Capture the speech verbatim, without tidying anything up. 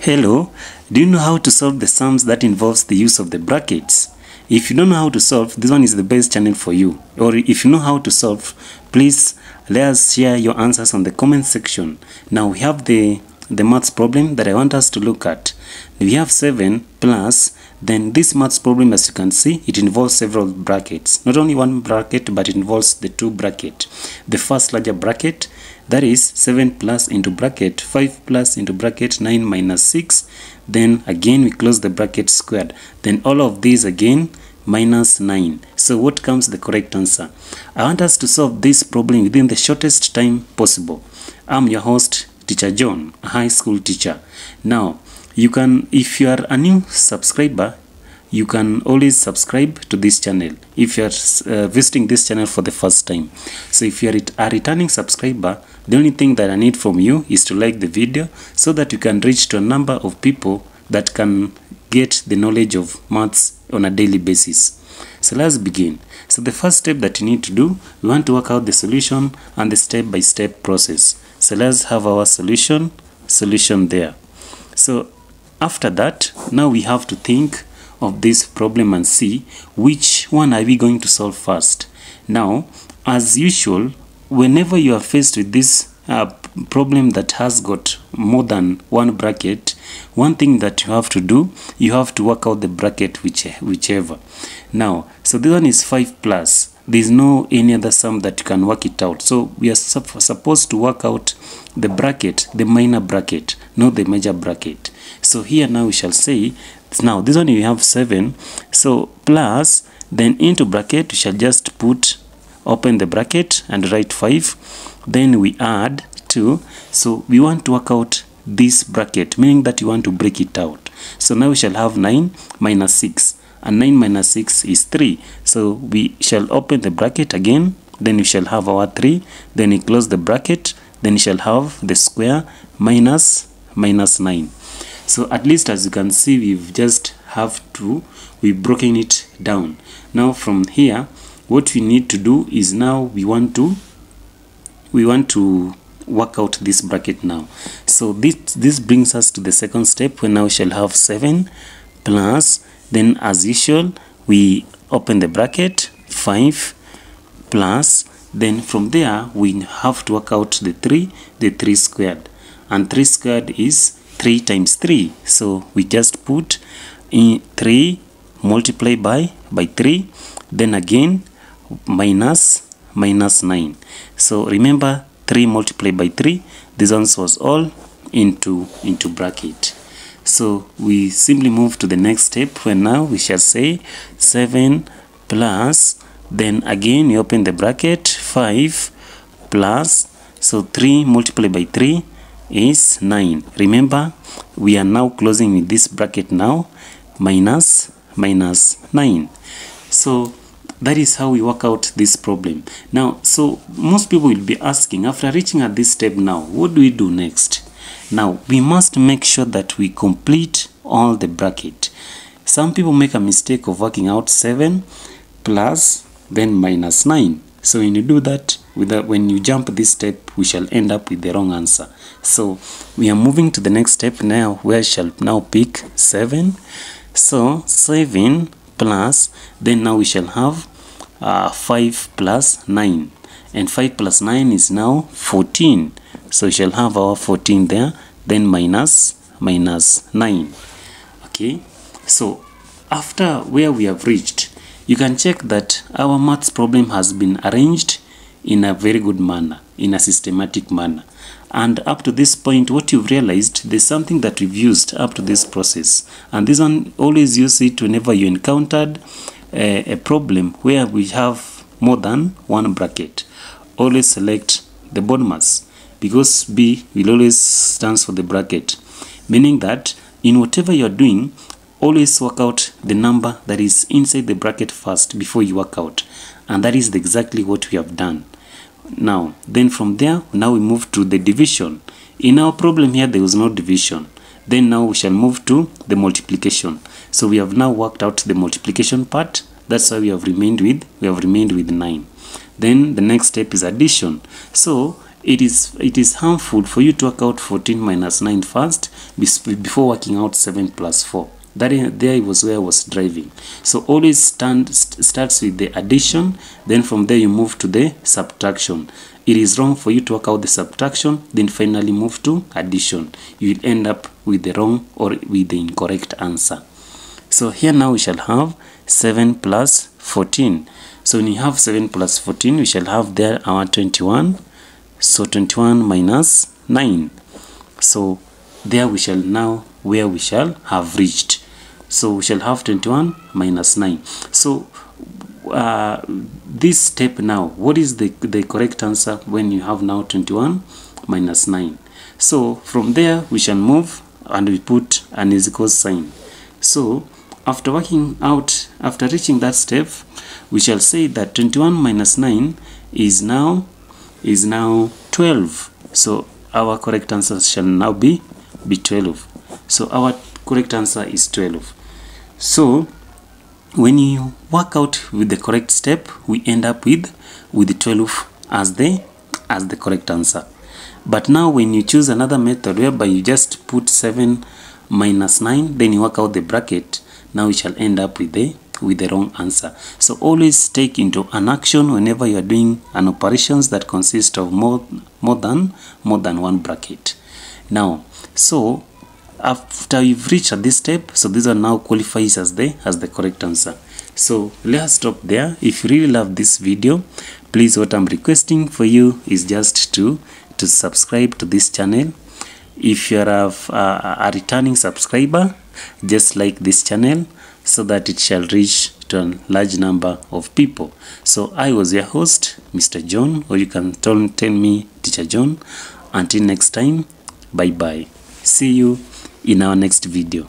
Hello, do you know how to solve the sums that involves the use of the brackets? If you don't know how to solve, this one is the best channel for you. Or if you know how to solve, please let us share your answers on the comment section. Now we have the, the maths problem that I want us to look at. We have seven plus, then this maths problem, as you can see, it involves several brackets. Not only one bracket, but it involves the two brackets. The first larger bracket, that is seven plus into bracket, five plus into bracket, nine minus six. Then again we close the bracket squared. Then all of these again minus nine. So what comes the correct answer? I want us to solve this problem within the shortest time possible. I'm your host, Teacher John, a high school teacher. Now, you can, if you are a new subscriber, you can always subscribe to this channel if you are uh, visiting this channel for the first time. So if you are a returning subscriber, the only thing that I need from you is to like the video so that you can reach to a number of people that can get the knowledge of maths on a daily basis. So let's begin. So the first step that you need to do, we want to work out the solution and the step-by-step process. So let's have our solution, solution there. So after that, now we have to think of this problem and see which one are we going to solve first. Now, as usual, whenever you are faced with this uh, problem that has got more than one bracket, one thing that you have to do, you have to work out the bracket which, whichever. Now, so this one is five plus. There is no any other sum that you can work it out. So we are supposed to work out the bracket, the minor bracket, not the major bracket. So here now we shall say, now this one you have seven, so plus, then into bracket we shall just put, open the bracket and write five, then we add two. So we want to work out this bracket, meaning that you want to break it out. So now we shall have nine minus six, and nine minus six is three. So we shall open the bracket again, then we shall have our three, then we close the bracket, then we shall have the square minus minus nine. So at least as you can see, we've just have to, we've broken it down. Now from here, what we need to do is now we want to, we want to work out this bracket now. So this, this brings us to the second step, where now we shall have seven plus, then as usual, we open the bracket, five plus, then from there, we have to work out the three, the three squared. And three squared is three times three, so we just put in three multiplied by by three, then again minus minus nine. So remember, three multiplied by three, this one was all into into bracket. So we simply move to the next step, where now we shall say seven plus, then again you open the bracket, five plus, so three multiplied by three is nine. Remember, we are now closing with this bracket now, minus minus nine. So that is how we work out this problem. Now, so most people will be asking, after reaching at this step now, what do we do next? Now, we must make sure that we complete all the bracket. Some people make a mistake of working out seven plus, then minus nine. So when you do that, with that, when you jump this step, we shall end up with the wrong answer. So we are moving to the next step now, where I shall now pick seven. So seven plus, then now we shall have uh, five plus nine. And five plus nine is now fourteen. So we shall have our fourteen there, then minus minus nine. Okay, so after where we have reached, you can check that our maths problem has been arranged in a very good manner, in a systematic manner. And up to this point, what you've realized, there's something that we've used up to this process. And this one, always use it whenever you encountered a, a problem where we have more than one bracket. Always select the BODMAS, because B will always stands for the bracket, meaning that in whatever you're doing, always work out the number that is inside the bracket first before you work out. And that is exactly what we have done. Now, then from there, now we move to the division. In our problem here, there was no division. Then now we shall move to the multiplication. So we have now worked out the multiplication part. That's why we have remained with, we have remained with nine. Then the next step is addition. So it is it is harmful for you to work out fourteen minus nine first before working out seven plus four. That there was where I was driving. So always stand, st starts with the addition, then from there you move to the subtraction. It is wrong for you to work out the subtraction, then finally move to addition. You will end up with the wrong or with the incorrect answer. So here now we shall have seven plus fourteen. So when you have seven plus fourteen, we shall have there our twenty-one. So twenty-one minus nine. So there we shall now where we shall have reached. So we shall have twenty-one minus nine. So uh, this step now, what is the, the correct answer when you have now twenty-one minus nine? So from there we shall move and we put an is equal sign. So after working out, after reaching that step, we shall say that twenty-one minus nine is now is now twelve. So our correct answer shall now be be twelve. So our correct answer is twelve. So when you work out with the correct step, we end up with with twelve as the as the correct answer. But now when you choose another method whereby you just put seven minus nine, then you work out the bracket, now we shall end up with the with the wrong answer. So always take into an action whenever you are doing an operations that consist of more more than more than one bracket. Now, so after you've reached at this step, so these are now qualifies as the as the correct answer. So let us stop there. If you really love this video, please, what I'm requesting for you is just to to subscribe to this channel. If you are a, a returning subscriber, just like this channel so that it shall reach to a large number of people. So I was your host, Mister John, or you can tell me Teacher John. Until next time, bye bye. See you in our next video.